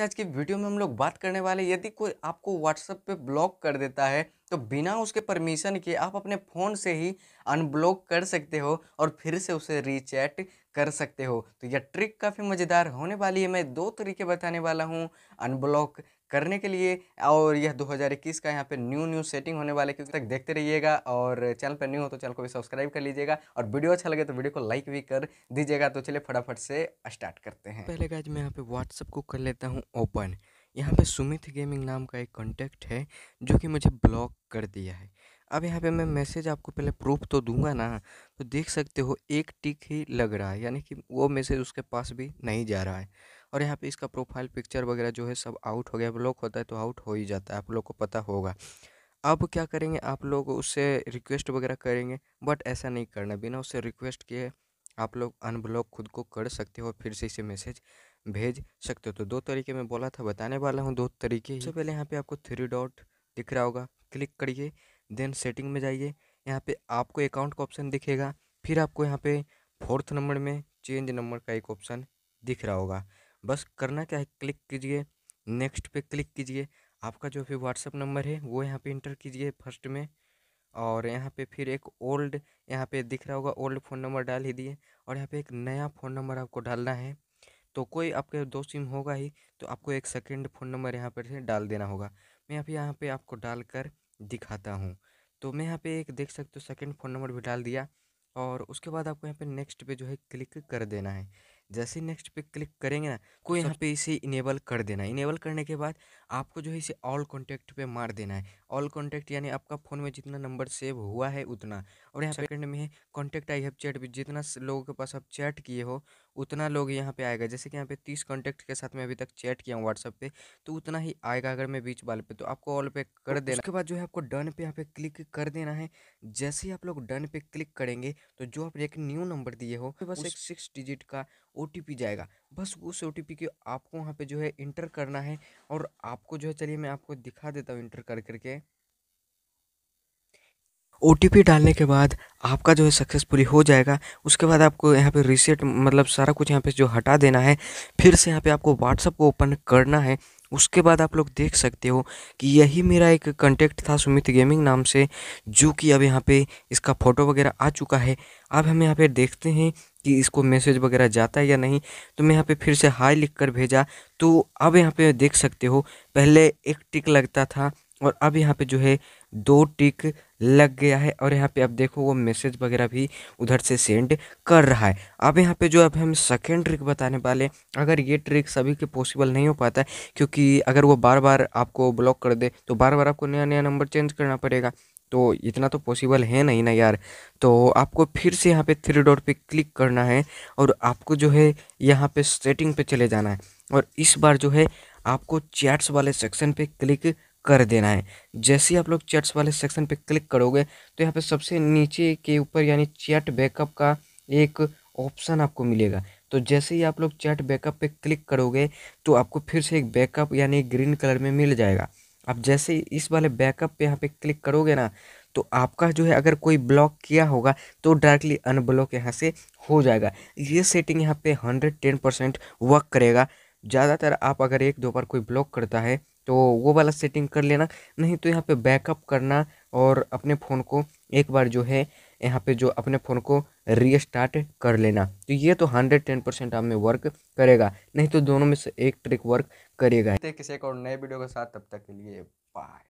आज की वीडियो में हम लोग बात करने वाले, यदि कोई आपको WhatsApp पे ब्लॉक कर देता है तो बिना उसके परमिशन के आप अपने फ़ोन से ही अनब्लॉक कर सकते हो और फिर से उसे रीचैट कर सकते हो। तो यह ट्रिक काफ़ी मज़ेदार होने वाली है। मैं दो तरीके बताने वाला हूँ अनब्लॉक करने के लिए, और यह 2021 का यहाँ पे न्यू सेटिंग होने वाला है। क्योंकि तक देखते रहिएगा, और चैनल पर न्यू हो तो चैनल को भी सब्सक्राइब कर लीजिएगा, और वीडियो अच्छा लगे तो वीडियो को लाइक भी कर दीजिएगा। तो चलिए फटाफट से स्टार्ट करते हैं। पहले गाइस मैं यहाँ पे WhatsApp को कर लेता हूँ ओपन। यहाँ पे सुमित गेमिंग नाम का एक कॉन्टैक्ट है जो कि मुझे ब्लॉक कर दिया है। अब यहाँ पे मैं मैसेज आपको पहले प्रूफ तो दूंगा ना, तो देख सकते हो एक टिक ही लग रहा है, यानी कि वो मैसेज उसके पास भी नहीं जा रहा है। और यहाँ पे इसका प्रोफाइल पिक्चर वगैरह जो है सब आउट हो गया। ब्लॉक होता है तो आउट हो ही जाता है, आप लोग को पता होगा। अब क्या करेंगे, आप लोग उससे रिक्वेस्ट वगैरह करेंगे, बट ऐसा नहीं करना। बिना उससे रिक्वेस्ट किए आप लोग अनब्लॉक खुद को कर सकते हो, फिर से इसे मैसेज भेज सकते हो। तो दो तरीके में बोला था, बताने वाला हूँ दो तरीके। सबसे पहले यहाँ पे आपको 3 डॉट दिख रहा होगा, क्लिक करिए, देन सेटिंग में जाइए। यहाँ पे आपको अकाउंट का ऑप्शन दिखेगा, फिर आपको यहाँ पे 4th नंबर में चेंज नंबर का एक ऑप्शन दिख रहा होगा। बस करना क्या है, क्लिक कीजिए, नेक्स्ट पे क्लिक कीजिए, आपका जो भी व्हाट्सअप नंबर है वो यहाँ पे इंटर कीजिए फर्स्ट में। और यहाँ पे फिर एक ओल्ड, यहाँ पे दिख रहा होगा ओल्ड फ़ोन नंबर डाल ही दिए, और यहाँ पे एक नया फ़ोन नंबर आपको डालना है। तो कोई आपके 2 सिम होगा ही, तो आपको एक सेकेंड फ़ोन नंबर यहाँ पर से डाल देना होगा। मैं अभी यहाँ पे आपको डाल कर दिखाता हूँ। तो मैं यहाँ पे एक देख सकते हो सेकेंड फ़ोन नंबर भी डाल दिया, और उसके बाद आपको यहाँ पे नेक्स्ट पे जो है क्लिक कर देना है। जैसे नेक्स्ट पे क्लिक करेंगे ना, को यहाँ पे इसे इनेबल कर देना है। इनेबल करने के बाद आपको जो है इसे ऑल कॉन्टैक्ट पे मार देना है। ऑल कॉन्टैक्ट यानी आपका फ़ोन में जितना नंबर सेव हुआ है उतना, और यहाँ सेकंड में है कॉन्टैक्ट आई हैव चैट, भी जितना लोगों के पास आप चैट किए हो उतना लोग यहाँ पे आएगा। जैसे कि यहाँ पे 30 कॉन्टैक्ट के साथ मैं अभी तक चैट किया हूँ व्हाट्सअप पे, तो उतना ही आएगा। अगर मैं बीच वाले पे तो आपको ऑल पे कर देना। उसके बाद जो है आपको डन पे यहाँ पे क्लिक कर देना है। जैसे ही आप लोग डन पे क्लिक करेंगे तो जो आप एक न्यू नंबर दिए हो, बस एक 6 डिजिट का OTP जाएगा। बस उस OTP को आपको वहाँ पे जो है इंटर करना है, और आपको जो है, चलिए मैं आपको दिखा देता हूँ इंटर कर करके। OTP डालने के बाद आपका जो है सक्सेसफुली हो जाएगा। उसके बाद आपको यहाँ पे रीसेट, मतलब सारा कुछ यहाँ पे जो हटा देना है। फिर से यहाँ पे आपको WhatsApp को ओपन करना है। उसके बाद आप लोग देख सकते हो कि यही मेरा एक कॉन्टैक्ट था सुमित गेमिंग नाम से, जो कि अब यहाँ पे इसका फ़ोटो वगैरह आ चुका है। अब हम यहाँ पे देखते हैं कि इसको मैसेज वगैरह जाता है या नहीं। तो मैं यहाँ पे फिर से हाई लिख कर भेजा, तो अब यहाँ पे देख सकते हो पहले एक टिक लगता था, और अब यहाँ पे जो है 2 टिक लग गया है। और यहाँ पे अब देखो वो मैसेज वगैरह भी उधर से सेंड कर रहा है। अब यहाँ पे जो अब हम सेकेंड ट्रिक बताने वाले। अगर ये ट्रिक सभी के पॉसिबल नहीं हो पाता है, क्योंकि अगर वो बार बार आपको ब्लॉक कर दे तो बार बार आपको नया नंबर चेंज करना पड़ेगा, तो इतना तो पॉसिबल है नहीं ना यार। तो आपको फिर से यहाँ पे 3 डॉट पे क्लिक करना है, और आपको जो है यहाँ पे सेटिंग पे चले जाना है। और इस बार जो है आपको चैट्स वाले सेक्शन पे क्लिक कर देना है। जैसे ही आप लोग चैट्स वाले सेक्शन पे क्लिक करोगे तो यहाँ पे सबसे नीचे के ऊपर यानी चैट बैकअप का एक ऑप्शन आपको मिलेगा। तो जैसे ही आप लोग चैट बैकअप पे क्लिक करोगे तो आपको फिर से एक बैकअप यानी ग्रीन कलर में मिल जाएगा। अब जैसे इस वाले बैकअप पे यहाँ पे क्लिक करोगे ना, तो आपका जो है अगर कोई ब्लॉक किया होगा तो डायरेक्टली अनब्लॉक यहाँ से हो जाएगा। ये सेटिंग यहाँ पे 110% वर्क करेगा। ज़्यादातर आप अगर एक दो बार कोई ब्लॉक करता है तो वो वाला सेटिंग कर लेना, नहीं तो यहाँ पे बैकअप करना और अपने फ़ोन को एक बार जो है यहाँ पे जो अपने फ़ोन को रीस्टार्ट कर लेना। तो ये तो 110% आप में वर्क करेगा, नहीं तो दोनों में से एक ट्रिक वर्क करेगा। किसी एक और नए वीडियो के साथ, तब तक के लिए बाय।